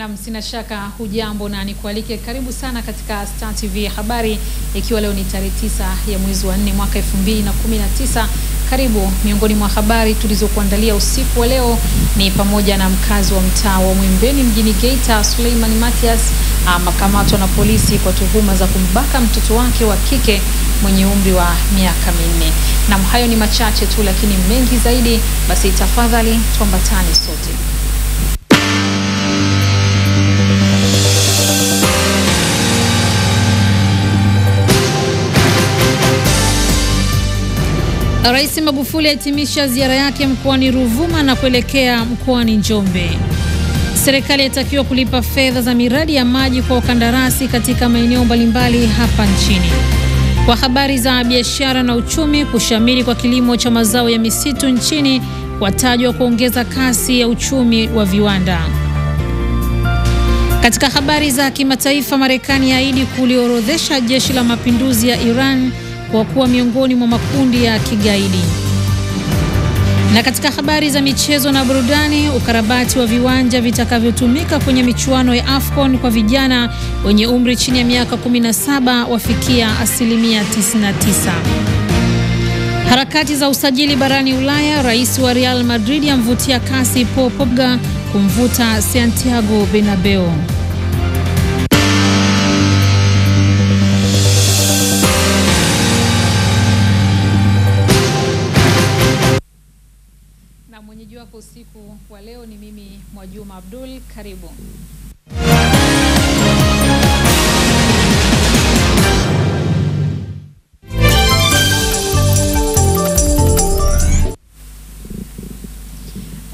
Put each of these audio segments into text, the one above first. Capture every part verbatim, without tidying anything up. Naam, sina shaka hujambo na nikualike karibu sana katika Star T V habari, ikiwa leo ni tarehe tisa ya mwezi wa nne mwaka elfu mbili na kumi na tisa. Karibu. Miongoni mwa habari tulizokuandalia usiku wa leo ni pamoja na mkazi wa mtaa wa Mwembeni mjini Geita, Suleiman Matias, amekamatwa na polisi kwa tuhuma za kumbaka mtoto wake wa kike mwenye umri wa miaka minne. Na hayo ni machache tu, lakini mengi zaidi, basi tafadhali tuambatane sote. Rais Magufuli atimisha ziara yake mkoani Ruvuma na kuelekea mkoani Njombe. Serikali itakiwa kulipa fedha za miradi ya maji kwa wakandarasi katika maeneo mbalimbali hapa nchini. Kwa habari za biashara na uchumi, kushamiri kwa kilimo cha mazao ya misitu nchini watajwa kuongeza kasi ya uchumi wa viwanda. Katika habari za kimataifa, Marekani yaahidi kuliorodhesha jeshi la mapinduzi ya Iran kwa kuwa miongoni mwa makundi ya kigaidi. Na katika habari za michezo na burudani, ukarabati wa viwanja vitakavyotumika kwenye michuano ya Afcon kwa vijana wenye umri chini ya miaka kumi na saba wafikia asilimia tisini na tisa. Harakati za usajili barani Ulaya, rais wa Real Madrid amvutia kasi Paul Pogba kumvuta Santiago Bernabeu. Usiku wa leo ni mimi Mwajuma Abdul Karibu.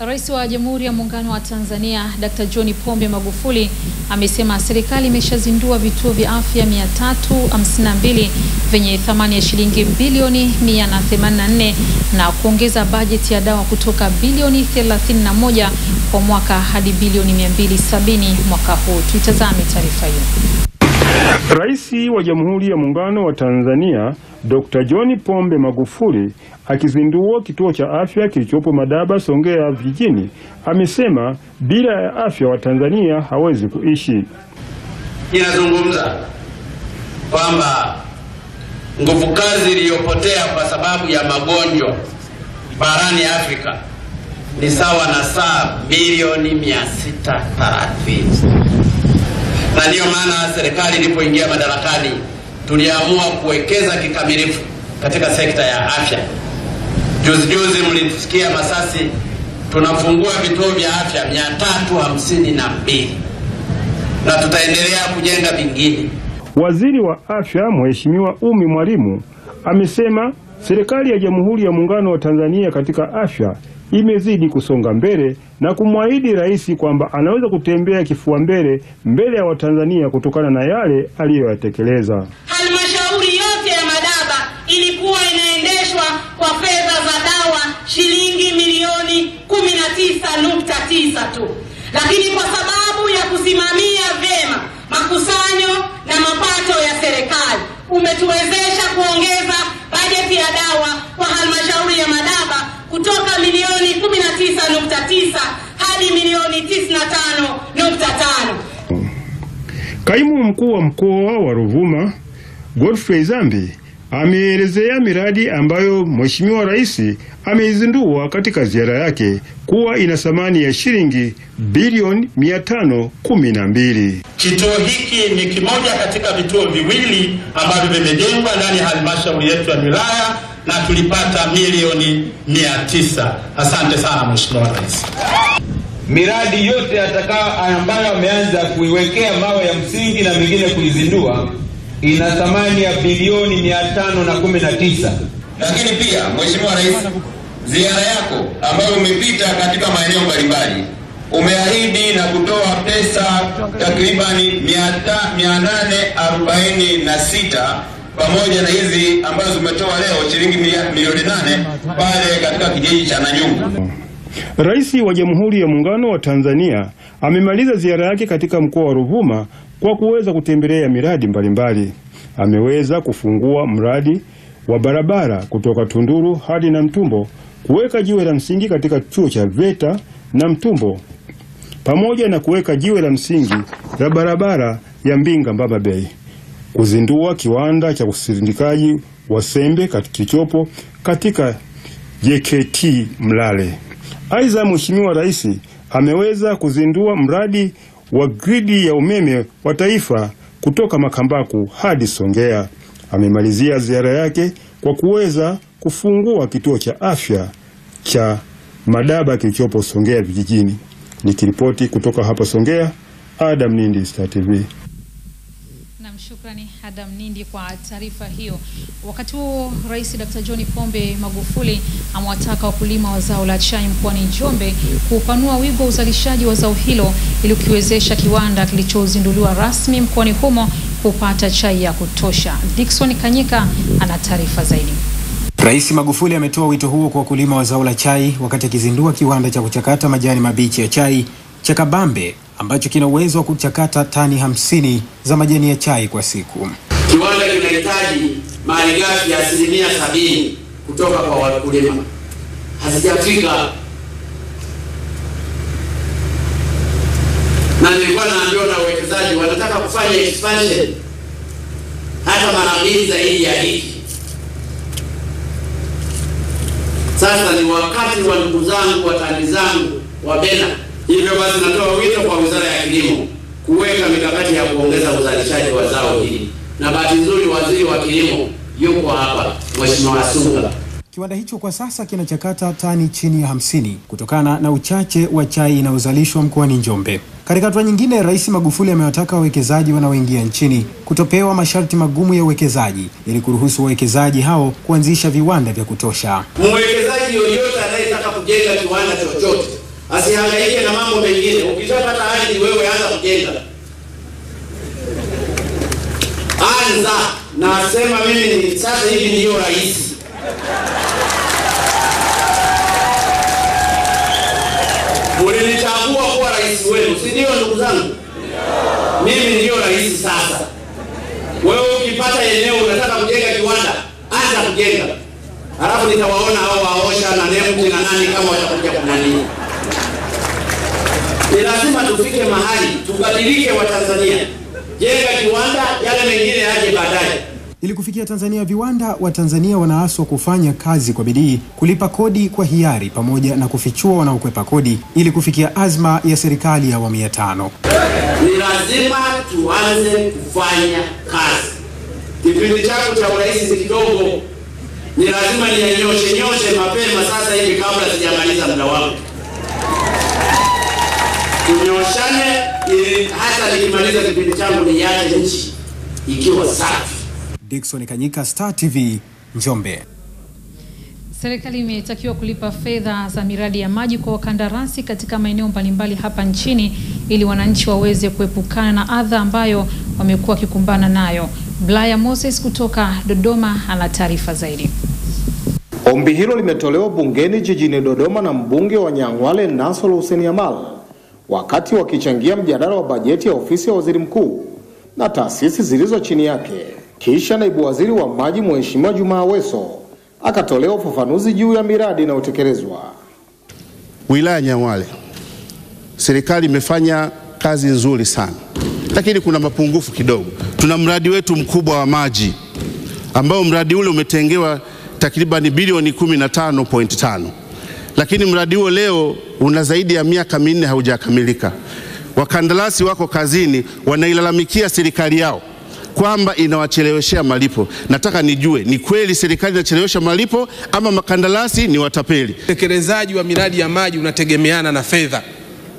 Rais wa Jamhuri ya Muungano wa Tanzania Daktari John Pombe Magufuli amesema serikali imeshazindua vituo vya afya mia tatu hamsini na mbili vyenye thamani ya shilingi bilioni mia nane themanini na nne na kuongeza bajeti ya dawa kutoka bilioni thelathini na moja kwa mwaka hadi bilioni mia mbili sabini mwaka huu. Tutazame taarifa hiyo. Rais wa Jamhuri ya Muungano wa Tanzania Daktari John Pombe Magufuli akizindua kituo cha afya kilichopo Madaba, Songea vijijini, amesema bila ya afya wa Tanzania hawezi kuishi. Inazungumza kwamba nguvu kazi iliyopotea kwa sababu ya magonjwa barani Afrika ni sawa na saa bilioni mia sita thelathini. Na ndio maana serikali ilipoingia madarakani tuliamua kuwekeza kikamilifu katika sekta ya afya. Juzi juzi mlisikia Masasi tunafungua vituo vya afya mia tatu hamsini na mbili na tutaendelea kujenga vingine. Waziri wa Afya Mheshimiwa Umi Mwalimu amesema serikali ya Jamhuri ya Muungano wa Tanzania katika afya imezidi kusonga mbele na kumwahidi rais kwamba anaweza kutembea kifua mbele mbele ya Watanzania kutokana na yale aliyoyatekeleza. Halmashauri yote ya Madaba ilikuwa inaendeshwa kwa fedha za dawa shilingi milioni kumi na tisa nukta tisa tu. Lakini kwa sababu ya kusimamia vyema makusanyo na mapato ya serikali umetuwezesha kuongeza bajeti ya dawa kwa halmashauri ya Madaba kutoka milioni kumi na tisa nukta tisa hadi milioni tisini na tano nukta tano. Kaimu mkuu wa mkoa wa Ruvuma Godfrey Zambi ameelezea miradi ambayo Mheshimiwa Rais ameizindua katika ziara yake kuwa ina thamani ya shilingi bilioni mia tano kumi na mbili. Kituo hiki ni kimoja katika vituo viwili ambavyo vimejengwa ndani ya halmashauri yetu ya wilaya na tulipata milioni mia tisa. Asante sana Mheshimiwa Rais. Miradi yote atakao ambayo ameanza kuiwekea mawe ya msingi na mingine kuizindua ina thamani ya bilioni mia tano kumi na tisa. Lakini pia Mheshimiwa Rais, ziara yako ambayo umepita katika maeneo mbalimbali umeahidi na kutoa pesa takriban mia nane arobaini na sita pamoja na hizi ambazo umetoa leo shilingi milioni nane pale katika kijiji cha Namtumbo. Rais wa Jamhuri ya Muungano wa Tanzania amemaliza ziara yake katika mkoa wa Ruvuma kwa kuweza kutembelea miradi mbalimbali. Ameweza kufungua mradi wa barabara kutoka Tunduru hadi Namtumbo, kuweka jiwe la msingi katika chuo cha VETA Namtumbo, pamoja na kuweka jiwe la msingi la barabara ya Mbinga Mbaba Bay, kuzindua kiwanda cha usindikaji wa sembe kilichopo katika J K T Mlale. Aidha, Mheshimiwa Rais ameweza kuzindua mradi wa gridi ya umeme wa taifa kutoka Makambaku hadi Songea. Amemalizia ziara yake kwa kuweza kufungua kituo cha afya cha Madaba kilichopo Songea vijijini. Nikiripoti kutoka hapa Songea, Adam Nindi, Star T V. Shukrani Adam Nindi kwa taarifa hiyo. Wakati huo, Rais Daktari John Pombe Magufuli amewataka wakulima wa zao la chai mkoani Njombe kupanua wigo uzalishaji wa zao hilo ili kuwezesha kiwanda kilichozinduliwa rasmi mkoani humo kupata chai ya kutosha. Dickson Kanyika ana taarifa zaidi. Rais Magufuli ametoa wito huo kwa wakulima wa zao la chai wakati akizindua kiwanda cha kuchakata majani mabichi ya chai cha Kabambe ambacho kina uwezo wa kuchakata tani hamsini za majani ya chai kwa siku. Kiwanda kinahitaji malighafi ya asilimia sabini kutoka kwa wakulima. Hazijafika. Na nilikuwa naambiwa na wawekezaji wanataka kufanya expansion hata mara mbili zaidi ya hiki. Sasa ni wakati wa ndugu zangu, watani zangu, wabena. Hivyo basi natoa wito kwa Wizara ya Kilimo kuweka mikakati ya kuongeza uzalishaji wa zao hili. Na bahati nzuri waziri wa kilimo yuko hapa, Mheshimiwa Sunga. Kiwanda hicho kwa sasa kinachakata tani chini ya hamsini kutokana na uchache wa chai inayozalishwa mkoani Njombe. Katika hatua nyingine, Rais Magufuli amewataka wawekezaji wanaoingia nchini kutopewa masharti magumu ya uwekezaji ili kuruhusu wawekezaji hao kuanzisha viwanda vya kutosha. Mwekezaji yoyote anayetaka kujenga kiwanda chochote asihangaike na mambo mengine. Ukishapata ardhi wewe anza kujenga. Anza na asema mimi ni sasa hivi ndio rais. Ulinichagua kuwa rais wenu, si ndio ndugu zangu? Mimi ndio rais sasa. Wewe ukipata eneo unataka kujenga kiwanda, anza kujenga. Halafu nitawaona hao waosha na nembo na nani kama watakuja kunani. Ni lazima tufike mahali tubadilike wa Tanzania. Jenga kiwanda, yale mengine yaje baadaye. Ili kufikia Tanzania viwanda, wa Tanzania wanaaswa kufanya kazi kwa bidii, kulipa kodi kwa hiari pamoja na kufichua wanaokwepa kodi ili kufikia azma ya serikali ya awamu ya tano. Ni lazima tuanze kufanya kazi. Kipindi chako cha urais ni kidogo. Ni lazima ninyoshe nyoshe mapema sasa hivi kabla sijamaliza muda wangu. Tunyoshane ili hata nikimaliza kipindi changu niache nchi ikiwa safi. Dickson Kanyika, Star T V, Njombe. Serikali imetakiwa kulipa fedha za miradi ya maji kwa wakandarasi katika maeneo mbalimbali hapa nchini ili wananchi waweze kuepukana na adha ambayo wamekuwa kikumbana nayo. Blaya Moses kutoka Dodoma ana taarifa zaidi. Ombi hilo limetolewa bungeni jijini Dodoma na mbunge wa Nyang'wale Nasoro Hussein Yamal wakati wakichangia mjadala wa bajeti ya ofisi ya waziri mkuu na taasisi zilizo chini yake. Kisha naibu waziri wa maji Mheshimiwa Juma Aweso akatolewa ufafanuzi juu ya miradi inayotekelezwa wilaya Nyang'wale. Serikali imefanya kazi nzuri sana, lakini kuna mapungufu kidogo. Tuna mradi wetu mkubwa wa maji ambao mradi ule umetengewa takriban bilioni kumi na tano nukta tano. Lakini mradi huo leo una zaidi ya miaka minne haujakamilika. Wakandarasi wako kazini wanailalamikia serikali yao kwamba inawacheleweshea malipo. Nataka nijue ni kweli serikali inachelewesha malipo ama makandarasi ni watapeli. Utekelezaji wa miradi ya maji unategemeana na fedha.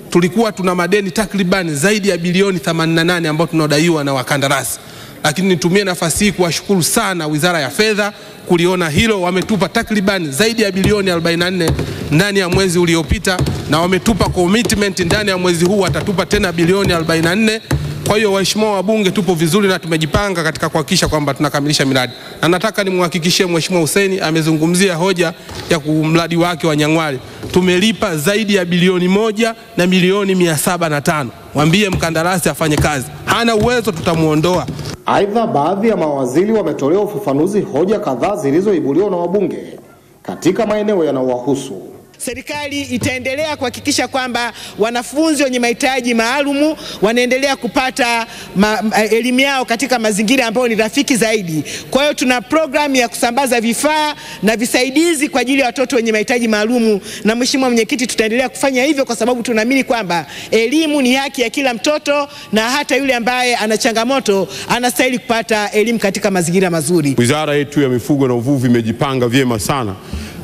Tulikuwa tuna madeni takriban zaidi ya bilioni themanini na nane ambayo tunadaiwa na wakandarasi. Lakini nitumie nafasi hii kuwashukuru sana Wizara ya Fedha kuliona hilo. Wametupa takriban zaidi ya bilioni arobaini na nne ndani ya mwezi uliopita, na wametupa commitment ndani ya mwezi huu watatupa tena bilioni arobaini na nne. Kwa hiyo waheshimiwa wabunge, tupo vizuri na tumejipanga katika kuhakikisha kwamba tunakamilisha miradi. Na nataka nimhakikishie Mheshimiwa Hussein amezungumzia hoja ya kumradi wake wa Nyang'wale. Tumelipa zaidi ya bilioni moja na milioni mia saba na tano. Mwambie mkandarasi afanye kazi. Hana uwezo, tutamuondoa. Aidha, baadhi ya mawaziri wametolewa ufafanuzi hoja kadhaa zilizoibuliwa na wabunge katika maeneo yanayowahusu. Serikali itaendelea kuhakikisha kwamba wanafunzi wenye mahitaji maalumu wanaendelea kupata ma, elimu yao katika mazingira ambayo ni rafiki zaidi. Kwa hiyo tuna programu ya kusambaza vifaa na visaidizi kwa ajili ya watoto wenye mahitaji maalumu, na mheshimiwa mwenyekiti, tutaendelea kufanya hivyo kwa sababu tunaamini kwamba elimu ni haki ya kila mtoto, na hata yule ambaye ana changamoto anastahili kupata elimu katika mazingira mazuri. Wizara yetu ya Mifugo na Uvuvi imejipanga vyema sana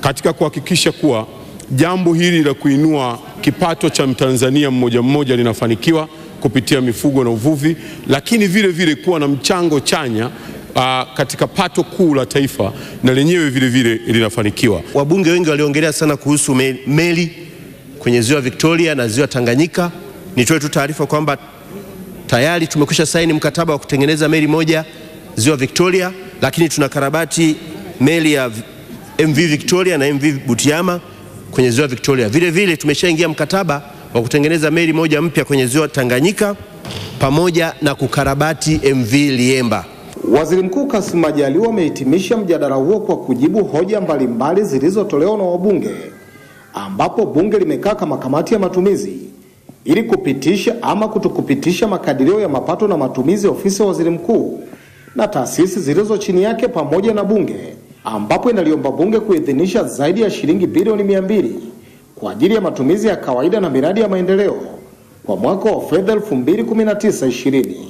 katika kuhakikisha kuwa jambo hili la kuinua kipato cha Mtanzania mmoja mmoja linafanikiwa kupitia mifugo na uvuvi, lakini vile vile kuwa na mchango chanya aa, katika pato kuu la taifa, na lenyewe vile vile linafanikiwa. Wabunge wengi waliongelea sana kuhusu meli kwenye ziwa Victoria na ziwa Tanganyika. Nitoe tu taarifa kwamba tayari tumekwisha saini mkataba wa kutengeneza meli moja ziwa Victoria, lakini tunakarabati meli ya M V Victoria na M V Butiama kwenye ziwa Victoria. Vile vile tumeshaingia mkataba wa kutengeneza meli moja mpya kwenye ziwa Tanganyika pamoja na kukarabati M V Liemba. Waziri Mkuu Kassim Majaliwa amehitimisha mjadala huo kwa kujibu hoja mbalimbali zilizotolewa na wabunge, ambapo bunge limekaa kama kamati ya matumizi ili kupitisha ama kutokupitisha makadirio ya mapato na matumizi ofisi ya Waziri Mkuu na taasisi zilizo chini yake pamoja na bunge, ambapo inaliomba bunge kuidhinisha zaidi ya shilingi bilioni mia mbili kwa ajili ya matumizi ya kawaida na miradi ya maendeleo kwa mwaka wa fedha elfu mbili kumi na tisa ishirini.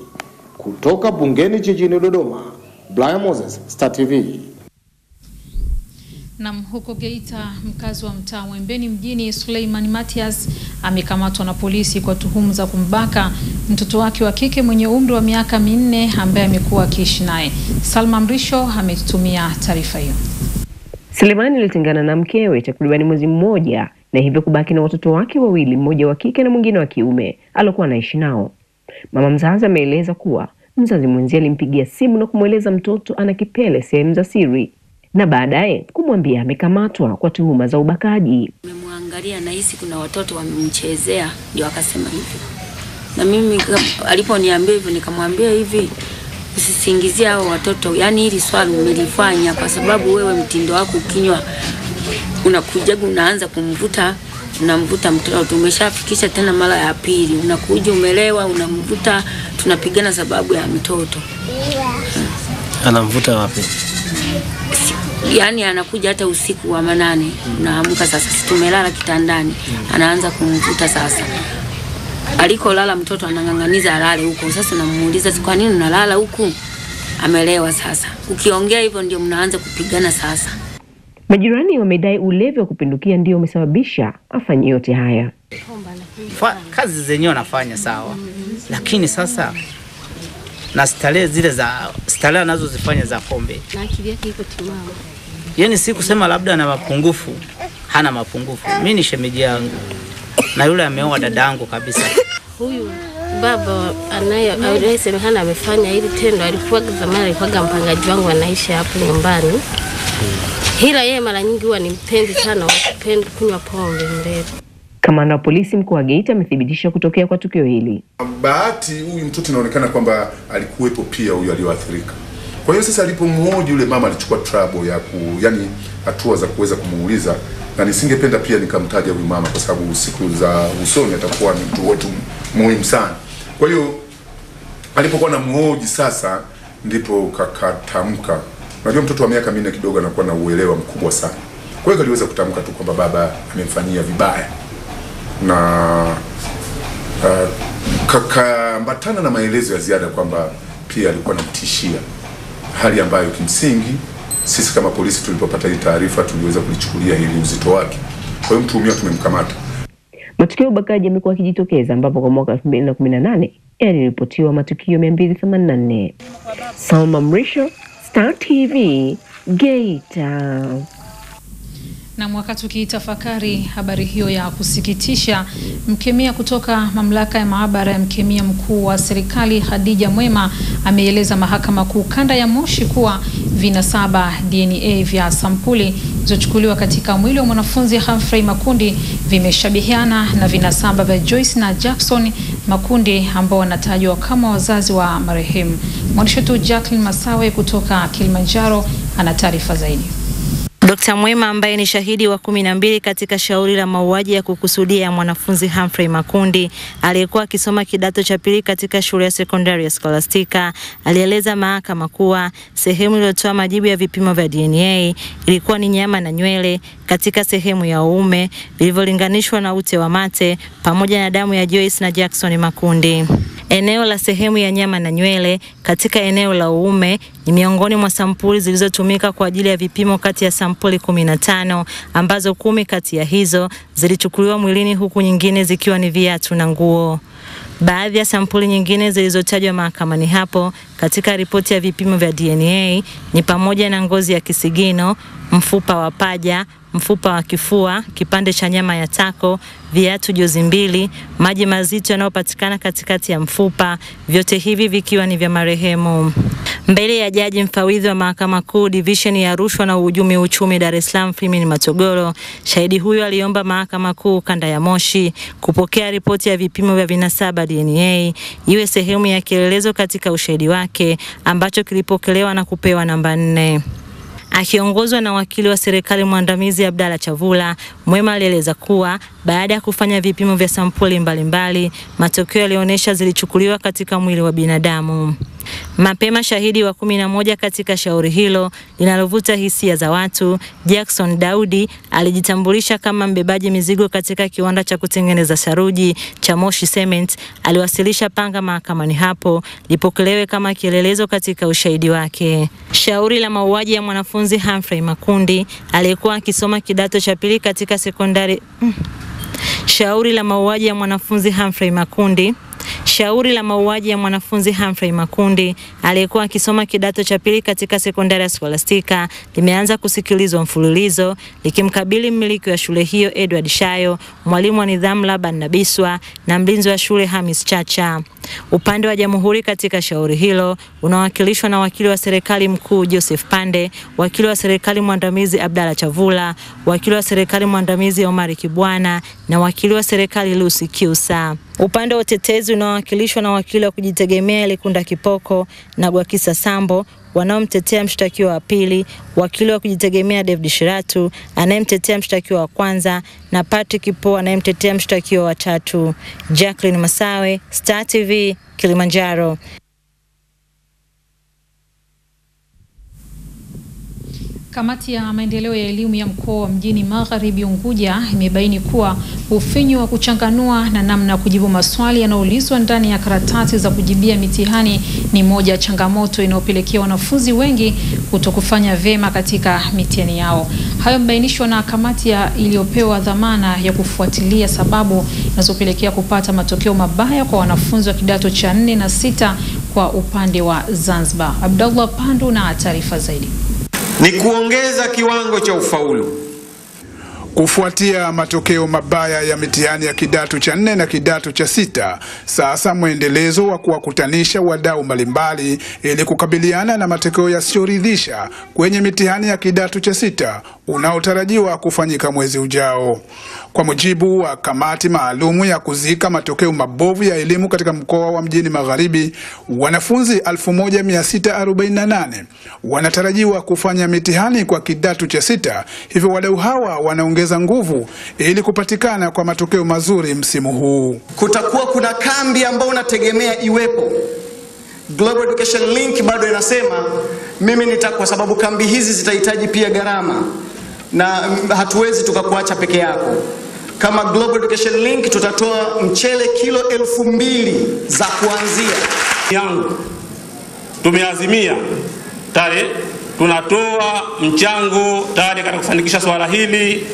Kutoka bungeni jijini Dodoma, Blaya Moses, Star T V. Na huko Geita, mkazi wa mtaa Mwembeni mjini Suleiman Matias amekamatwa na polisi kwa tuhuma za kumbaka mtoto wake wa kike mwenye umri wa miaka minne ambaye amekuwa akiishi naye. Salma Mrisho ametutumia taarifa hiyo. Suleiman alitengana na mkewe takriban mwezi mmoja na hivyo kubaki na watoto wake wawili, mmoja wa kike na mwingine wa kiume aliokuwa anaishi nao. Mama mzazi ameeleza kuwa mzazi mwenzie alimpigia simu na kumweleza mtoto ana kipele sehemu za siri, na baadaye kumwambia amekamatwa kwa tuhuma za ubakaji. Nimemwangalia na hisi kuna watoto wamemchezea, ndio akasema hivyo. Na mimi aliponiambia hivyo nikamwambia hivi, usisingizie hao watoto. Yaani hili swali umelifanya kwa sababu wewe mtindo wako ukinywa unakuja unaanza kumvuta, unamvuta mtoto. Tumeshafikisha tena mara ya pili, unakuja umelewa unamvuta, tunapigana sababu ya mtoto. Anamvuta wapi? Yaani anakuja hata usiku wa manane, naamuka sasa tumelala kitandani, anaanza kumvuta sasa. Alikolala mtoto anang'ang'aniza alale huko. Sasa namuuliza kwa nini unalala huko? Amelewa sasa. Ukiongea hivyo ndio mnaanza kupigana sasa. Majirani wamedai ulevi wa kupindukia ndio umesababisha afanye yote haya. Fa, kazi zenyewe anafanya sawa. Lakini sasa na starehe zile za starehe anazozifanya za pombe, na akili yake iko timamu. Yaani si kusema labda ana mapungufu, hana mapungufu. Mimi ni shemeji yangu na yule ameoa dadangu kabisa. Huyu baba anayo aliye semekana amefanya hili tendo, alikuwa zamani alikuwa mpangaji wangu anaishi hapo nyumbani. Hila yeye mara nyingi huwa ni mpenzi sana wa kupenda kunywa pombe mrefu. Kamanda wa polisi mkoa wa Geita amethibitisha kutokea kwa tukio hili. Bahati huyu mtoto inaonekana kwamba alikuwepo pia huyu aliyoathirika. Kwa hiyo sasa alipomhoji yule mama alichukua trouble ya ku, yani hatua za kuweza kumuuliza, na nisingependa pia nikamtaja huyu mama kwa sababu siku za usoni atakuwa ni mtu wetu muhimu sana. Kwa hiyo alipokuwa na mhoji sasa ndipo kakatamka. Unajua mtoto wa miaka minne kidogo anakuwa na uelewa mkubwa sana. Kwa hiyo aliweza kutamka tu kwamba baba amemfanyia vibaya, na uh, kakambatana na maelezo ya ziada kwamba pia alikuwa anamtishia, hali ambayo kimsingi sisi kama polisi tulipopata hii taarifa tuliweza kulichukulia hili uzito wake. Kwa hiyo mtuhumiwa tumemkamata. Matukio ubakaji yamekuwa kijitokeza, ambapo kwa mwaka elfu mbili kumi na nane yaliripotiwa matukio mia mbili themanini na nne. Salma Mrisho, Star T V, Geita. Na mwaka tukitafakari habari hiyo ya kusikitisha, mkemia kutoka mamlaka ya maabara ya mkemia mkuu wa serikali Khadija Mwema ameeleza mahakama kuu kanda ya Moshi kuwa vinasaba D N A vya sampuli zilizochukuliwa katika mwili wa mwanafunzi Humphrey Makundi vimeshabihiana na vinasaba vya Joyce na Jackson Makundi ambao wanatajwa kama wazazi wa marehemu. Mwandishi wetu Jacqueline Masawe kutoka Kilimanjaro ana taarifa zaidi. Dokta Mwema ambaye ni shahidi wa kumi na mbili katika shauri la mauaji ya kukusudia ya mwanafunzi Humphrey Makundi aliyekuwa akisoma kidato cha pili katika shule ya sekondari ya Scholastica alieleza mahakama kuwa sehemu iliyotoa majibu ya vipimo vya D N A ilikuwa ni nyama na nywele katika sehemu ya uume vilivyolinganishwa na ute wa mate pamoja na damu ya Joyce na Jackson Makundi. Eneo la sehemu ya nyama na nywele katika eneo la uume ni miongoni mwa sampuli zilizotumika kwa ajili ya vipimo kati ya sampuli kumi na tano ambazo kumi kati ya hizo zilichukuliwa mwilini huku nyingine zikiwa ni viatu na nguo. Baadhi ya sampuli nyingine zilizotajwa mahakamani hapo katika ripoti ya vipimo vya D N A ni pamoja na ngozi ya kisigino, mfupa wa paja, mfupa wa kifua, kipande cha nyama ya tako, viatu jozi mbili, maji mazito yanayopatikana katikati ya mfupa, vyote hivi vikiwa ni vya marehemu. Mbele ya jaji mfawidhi wa Mahakama Kuu Division ya Rushwa na Uhujumu Uchumi Dar es Salaam Freeman Matogoro, shahidi huyo aliomba Mahakama Kuu Kanda ya Moshi kupokea ripoti ya vipimo vya vinasaba D N A iwe sehemu ya kielelezo katika ushahidi wake ambacho kilipokelewa na kupewa namba nne. Akiongozwa na wakili wa serikali mwandamizi Abdalla Chavula, Mwema alieleza kuwa baada ya kufanya vipimo vya sampuli mbalimbali, matokeo yalionyesha zilichukuliwa katika mwili wa binadamu. Mapema shahidi wa kumi na moja katika shauri hilo linalovuta hisia za watu, Jackson Daudi alijitambulisha kama mbebaji mizigo katika kiwanda cha kutengeneza saruji cha Moshi Cement, aliwasilisha panga mahakamani hapo lipokelewe kama kielelezo katika ushahidi wake. Shauri la mauaji ya mwanafunzi Humphrey Makundi aliyekuwa akisoma kidato cha pili katika sekondari mm. Shauri la mauaji ya mwanafunzi Humphrey Makundi Shauri la mauaji ya mwanafunzi Humphrey Makundi aliyekuwa akisoma kidato cha pili katika sekondari ya Scholastica limeanza kusikilizwa mfululizo likimkabili mmiliki wa shule hiyo Edward Shayo, mwalimu wa nidhamu Laban Nabiswa na mlinzi wa shule Hamis Chacha. Upande wa Jamhuri katika shauri hilo unawakilishwa na wakili wa serikali mkuu Joseph Pande, wakili wa serikali mwandamizi Abdalla Chavula, wakili wa serikali mwandamizi Omari Kibwana na wakili wa serikali Lucy Kiusa. Upande wa utetezi unawakilishwa na wakili wa kujitegemea Likunda Kipoko na Gwakisa Sambo wanaomtetea mshtakiwa wa pili, wakili wa kujitegemea David Shiratu anayemtetea mshtakiwa wa kwanza na Patrick Po anayemtetea mshtakiwa wa tatu. Jacqueline Masawe, Star T V, Kilimanjaro. Kamati ya maendeleo ya elimu ya mkoa wa Mjini Magharibi Unguja imebaini kuwa ufinyu wa kuchanganua na namna kujibu maswali yanayoulizwa ndani ya karatasi za kujibia mitihani ni moja ya changamoto inayopelekea wanafunzi wengi kutokufanya vyema katika mitihani yao. Hayo yamebainishwa na kamati ya iliyopewa dhamana ya kufuatilia sababu zinazopelekea kupata matokeo mabaya kwa wanafunzi wa kidato cha nne na sita kwa upande wa Zanzibar. Abdallah Pandu na taarifa zaidi. Ni kuongeza kiwango cha ufaulu. Kufuatia matokeo mabaya ya mitihani ya kidato cha nne na kidato cha sita, sasa mwendelezo wa kuwakutanisha wadau mbalimbali ili kukabiliana na matokeo yasiyoridhisha kwenye mitihani ya kidato cha sita unaotarajiwa kufanyika mwezi ujao. Kwa mujibu wa kamati maalumu ya kuzika matokeo mabovu ya elimu katika mkoa wa Mjini Magharibi, wanafunzi elfu moja mia sita arobaini na nane wanatarajiwa kufanya mitihani kwa kidato cha sita, hivyo wadau hawa wanaongeza nguvu ili kupatikana kwa matokeo mazuri msimu huu. Kutakuwa kuna kambi ambayo unategemea iwepo. Global Education Link bado inasema mimi nitakuwa, kwa sababu kambi hizi zitahitaji pia gharama na hatuwezi tukakuacha peke yako. Kama Global Education Link tutatoa mchele kilo elfu mbili za kuanzia. Yangu tumeazimia tare tunatoa mchango tare katika kufanikisha swala hili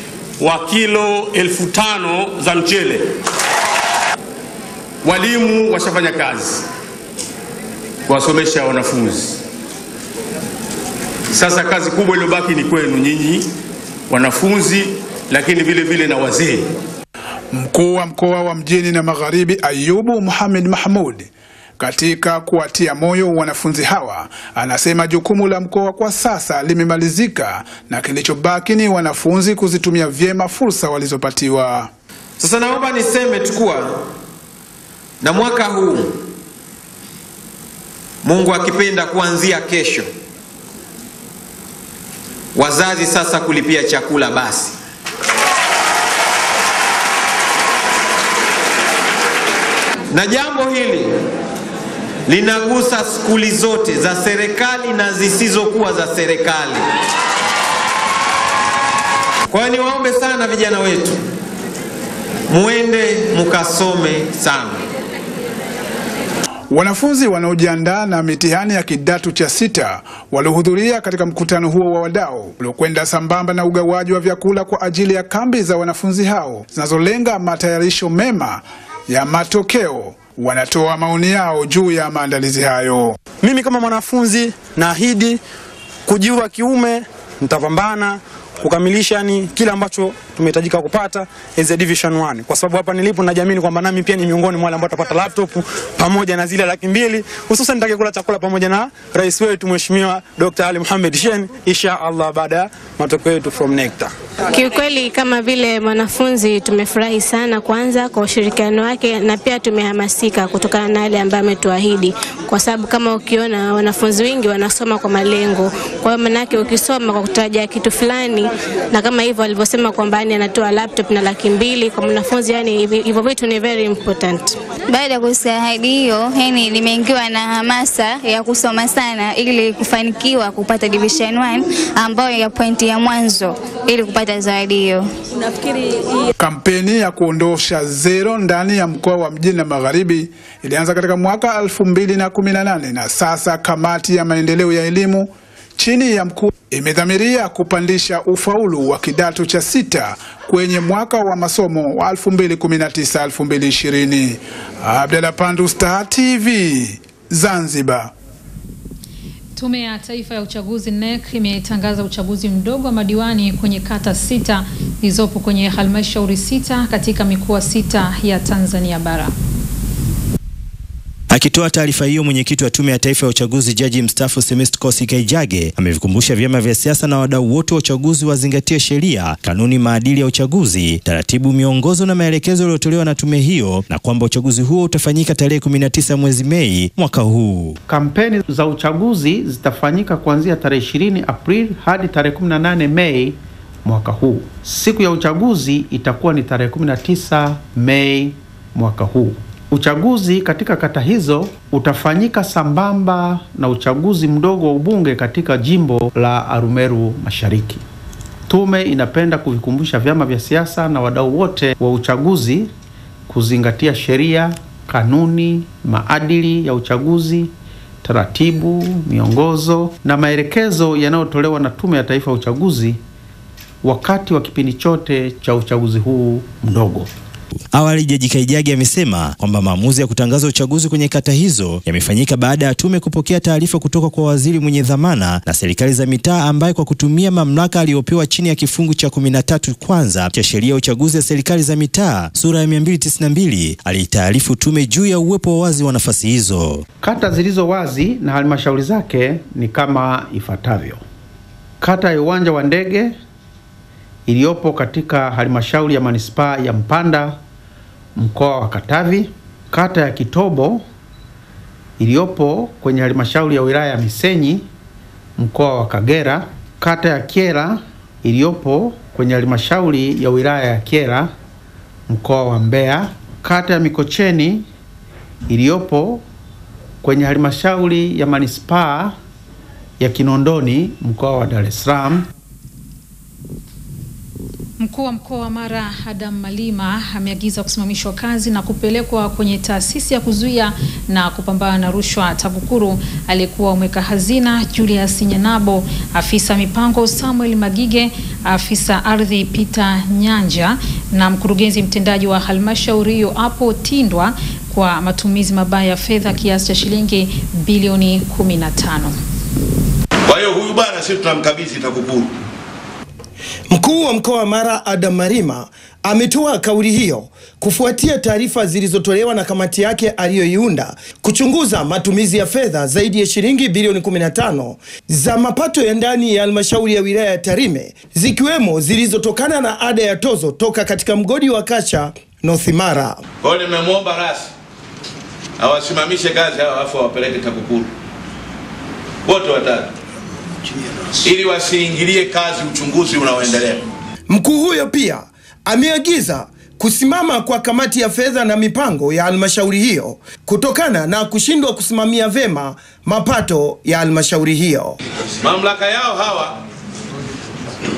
wa kilo elfu tano za mchele. Walimu washafanya kazi kuwasomesha wanafunzi. Sasa kazi kubwa iliyobaki ni kwenu nyinyi wanafunzi, lakini vile vile na wazee. Mkuu wa mkoa wa Mjini na Magharibi Ayubu Muhammad Mahmud, katika kuwatia moyo wanafunzi hawa, anasema jukumu la mkoa kwa sasa limemalizika na kilichobaki ni wanafunzi kuzitumia vyema fursa walizopatiwa. Sasa naomba niseme tukua na mwaka huu, Mungu akipenda kuanzia kesho, Wazazi sasa kulipia chakula basi. Na jambo hili linagusa skuli zote za serikali na zisizokuwa za serikali. Kwa hiyo niwaombe sana vijana wetu, muende mukasome sana. Wanafunzi wanaojiandaa na mitihani ya kidato cha sita walihudhuria katika mkutano huo wa wadau uliokwenda sambamba na ugawaji wa vyakula kwa ajili ya kambi za wanafunzi hao zinazolenga matayarisho mema ya matokeo. Wanatoa maoni yao juu ya maandalizi hayo. Mimi kama mwanafunzi naahidi kujiua kiume, nitapambana kukamilisha ni kila ambacho tumehitajika kupata as a division one, kwa sababu hapa nilipo najiamini kwamba nami pia ni miongoni mwa wale ambao watapata laptop pamoja na zile laki mbili, hususan nitake kula chakula pamoja na rais wetu mheshimiwa Dr. Ali Mohamed Shein inshallah baada matokeo yetu from nectar. Kiukweli kama vile mwanafunzi tumefurahi sana kwanza kwa ushirikiano wake, na pia tumehamasika kutokana na yale ambayo ametuahidi, kwa sababu kama ukiona wanafunzi wengi wanasoma kwa malengo. Kwa hiyo maana yake ukisoma kwa kutaja kitu fulani, na kama hivyo alivyosema kwamba ni anatoa laptop na laki mbili kwa mwanafunzi, yani hivyo vitu ni very important. Baada ya kusikia hadi hiyo, yani nimeingiwa na hamasa ya kusoma sana ili kufanikiwa kupata division one ambayo ya pointi ya mwanzo ili kupata Zadio. Kampeni ya kuondosha zero ndani ya mkoa wa Mjini na Magharibi ilianza katika mwaka elfu mbili na kumi na nane, na sasa kamati ya maendeleo ya elimu chini ya mkuu imedhamiria kupandisha ufaulu wa kidato cha sita kwenye mwaka wa masomo wa elfu mbili kumi na tisa elfu mbili ishirini. Abdallah Pandu, Star T V, Zanzibar. Tume ya Taifa ya Uchaguzi N E C imetangaza uchaguzi mdogo wa madiwani kwenye kata sita zilizopo kwenye halmashauri sita katika mikoa sita ya Tanzania bara. Akitoa taarifa hiyo, mwenyekiti wa Tume ya Taifa ya Uchaguzi Jaji Mstaafu Semestikosi Kaijage amevikumbusha vyama vya siasa na wadau wote wa uchaguzi wazingatie sheria, kanuni, maadili ya uchaguzi, taratibu, miongozo na maelekezo yaliyotolewa na tume hiyo, na kwamba uchaguzi huo utafanyika tarehe kumi na tisa mwezi Mei mwaka huu. Kampeni za uchaguzi zitafanyika kuanzia tarehe ishirini Aprili hadi tarehe kumi na nane Mei mwaka huu. Siku ya uchaguzi itakuwa ni tarehe kumi na tisa Mei mwaka huu. Uchaguzi katika kata hizo utafanyika sambamba na uchaguzi mdogo wa ubunge katika jimbo la Arumeru Mashariki. Tume inapenda kuvikumbusha vyama vya siasa na wadau wote wa uchaguzi kuzingatia sheria, kanuni, maadili ya uchaguzi, taratibu, miongozo na maelekezo yanayotolewa na Tume ya Taifa ya Uchaguzi wakati wa kipindi chote cha uchaguzi huu mdogo. Awali Jaji Kaijage amesema kwamba maamuzi ya kutangaza uchaguzi kwenye kata hizo yamefanyika baada ya tume kupokea taarifa kutoka kwa waziri mwenye dhamana na serikali za mitaa, ambaye kwa kutumia mamlaka aliyopewa chini ya kifungu cha kumi na tatu kwanza cha sheria ya uchaguzi ya serikali za mitaa sura ya mia mbili tisini na mbili alitaarifu tume juu ya uwepo wa wazi wa nafasi hizo. Kata zilizo wazi na halmashauri zake ni kama ifuatavyo: kata ya Uwanja wa Ndege iliyopo katika halmashauri ya manispaa ya Mpanda mkoa wa Katavi, kata ya Kitobo iliyopo kwenye halmashauri ya wilaya ya Misenyi mkoa wa Kagera, kata ya Kiera iliyopo kwenye halmashauri ya wilaya ya Kiera mkoa wa Mbeya, kata ya Mikocheni iliyopo kwenye halmashauri ya manispaa ya Kinondoni mkoa wa Dar es Salaam. Mkuu wa mkoa wa Mara Adam Malima ameagiza kusimamishwa kazi na kupelekwa kwenye taasisi ya kuzuia na kupambana na rushwa TAKUKURU aliyekuwa mweka hazina Julius Nyanabo, afisa mipango Samuel Magige, afisa ardhi Peter Nyanja na mkurugenzi mtendaji wa halmashauri hapo Tindwa kwa matumizi mabaya ya fedha kiasi cha shilingi bilioni kumi na tano. Kwa hiyo huyu bwana sisi tunamkabidhi TAKUKURU. Mkuu wa mkoa wa Mara Adam Malima ametoa kauli hiyo kufuatia taarifa zilizotolewa na kamati yake aliyoiunda kuchunguza matumizi ya fedha zaidi ya shilingi bilioni kumi na tano za mapato ya ndani ya halmashauri ya wilaya ya Tarime, zikiwemo zilizotokana na ada ya tozo toka katika mgodi wa Kasha North Mara. Kwa hiyo nimemwomba rasmi awasimamishe kazi hao afu awapeleke TAKUKURU. Wote watatu. ili wasiingilie kazi uchunguzi unaoendelea. Mkuu huyo pia ameagiza kusimama kwa kamati ya fedha na mipango ya halmashauri hiyo kutokana na kushindwa kusimamia vema mapato ya halmashauri hiyo. Mamlaka yao hawa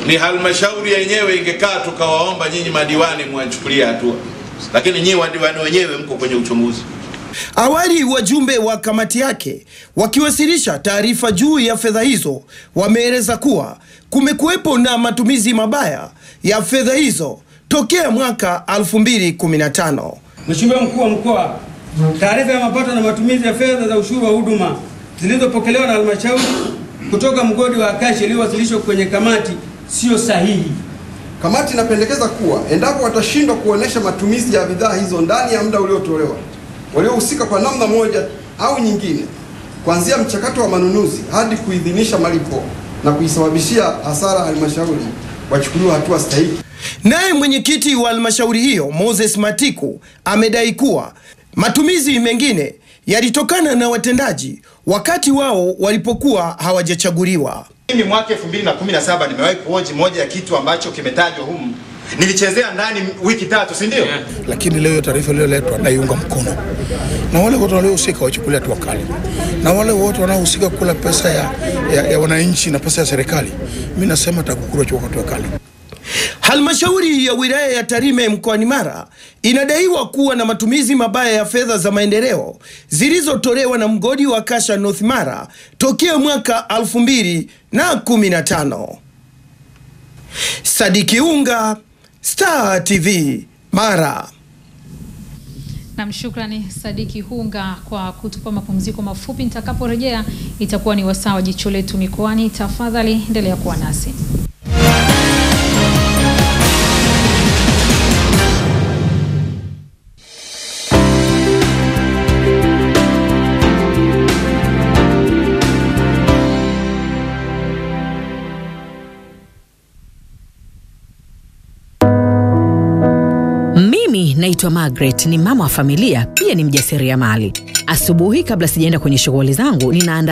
ni halmashauri yenyewe, ingekaa tukawaomba nyinyi madiwani mwachukulie hatua. Lakini nyinyi wadiwani wenyewe mko kwenye uchunguzi. Awali wajumbe wa kamati yake wakiwasilisha taarifa juu ya fedha hizo wameeleza kuwa kumekuwepo na matumizi mabaya ya fedha hizo tokea mwaka elfu mbili kumi na tano. Mheshimiwa Mkuu wa Mkoa, taarifa ya mapato na matumizi ya fedha za ushuru wa huduma zilizopokelewa na halmashauri kutoka mgodi wa Kasha iliyowasilishwa kwenye kamati sio sahihi. Kamati inapendekeza kuwa endapo watashindwa kuonesha matumizi ya bidhaa hizo ndani ya muda uliotolewa, waliohusika kwa namna moja au nyingine, kuanzia mchakato wa manunuzi hadi kuidhinisha malipo na kuisababishia hasara halmashauri, wachukuliwe hatua stahiki. Naye mwenyekiti wa halmashauri hiyo Moses Matiku amedai kuwa matumizi mengine yalitokana na watendaji wakati wao walipokuwa hawajachaguliwa. Mimi mwaka elfu mbili kumi na saba nimewahi kuoji moja ya kitu ambacho kimetajwa humu. Nilichezea ndani wiki tatu, si ndio? Lakini leo taarifa leo letu naiunga mkono. Na wale wote waliohusika wachukulia hatua kali. Na wale wote wanaohusika kula pesa ya, ya, ya wananchi na pesa ya serikali, mimi nasema TAKUKURU chukua hatua kali. Halmashauri ya wilaya ya Tarime mkoani Mara inadaiwa kuwa na matumizi mabaya ya fedha za maendeleo zilizotolewa na mgodi wa Kasha North Mara tokea mwaka elfu mbili kumi na tano. Sadiki Unga, Star T V, Mara. Namshukrani Sadiki Hunga kwa kutupa mapumziko mafupi. Nitakaporejea itakuwa ni wasaa wa Jicho Letu Mikoani. Tafadhali endelea kuwa nasi. Naitwa Margaret, ni mama wa familia, pia ni mjasiriamali. Asubuhi kabla sijaenda kwenye shughuli zangu, ninaandaa